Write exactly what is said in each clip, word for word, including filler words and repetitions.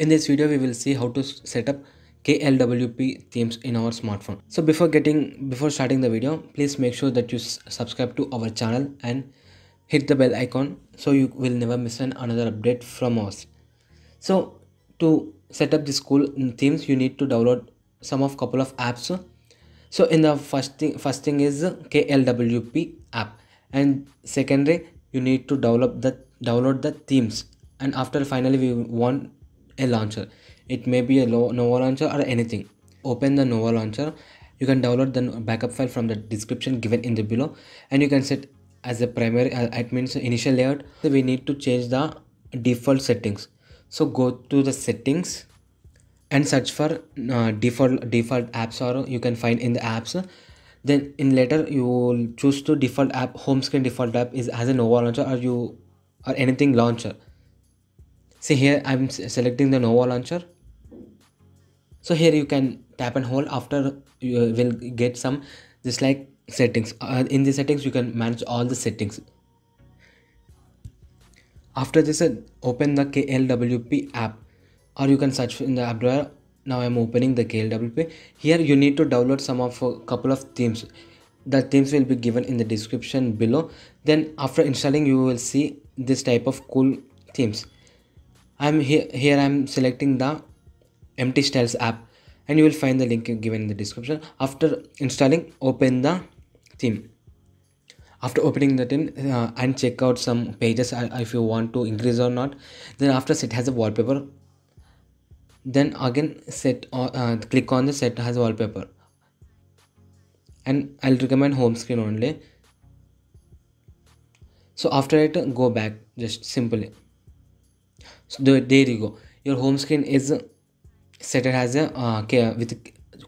In this video, we will see how to set up K L W P themes in our smartphone. So before getting before starting the video, please make sure that you subscribe to our channel and hit the bell icon so you will never miss an another update from us. So to set up this cool themes, you need to download some of couple of apps. So in the first thing first thing is K L W P app, and secondly you need to develop the download the themes, and after finally we want a launcher. It may be a Nova launcher or anything. Open the Nova launcher. You can download the backup file from the description given in the below, and you can set as a primary uh, admin's initial layout. So we need to change the default settings. So go to the settings and search for uh, default default apps, or you can find in the apps. Then in later you will choose to default app. Home screen default app is as a Nova launcher or you or anything launcher. See here, I'm selecting the Nova launcher. So here you can tap and hold. After you will get some just like settings. Uh, in the settings you can manage all the settings. After this, uh, open the K L W P app, or you can search in the app drawer. Now I'm opening the K L W P. Here you need to download some of a couple of themes. The themes will be given in the description below. Then after installing, you will see this type of cool themes. I'm here. Here I'm selecting the M T styles app, and you will find the link given in the description. After installing, open the theme. After opening the theme, uh, and check out some pages if you want to increase or not. Then after set has a wallpaper. Then again set or uh, click on the set has wallpaper, and I'll recommend home screen only. So after it, go back just simply. So there, there you go. Your home screen is set it as a uh, with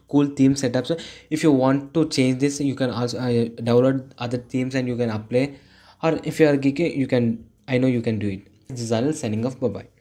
cool theme setup. So if you want to change this, you can also uh, download other themes and you can apply, or if you are geeky, you can I know you can do it. This is all. Signing off. Bye bye.